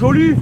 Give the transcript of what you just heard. Joli.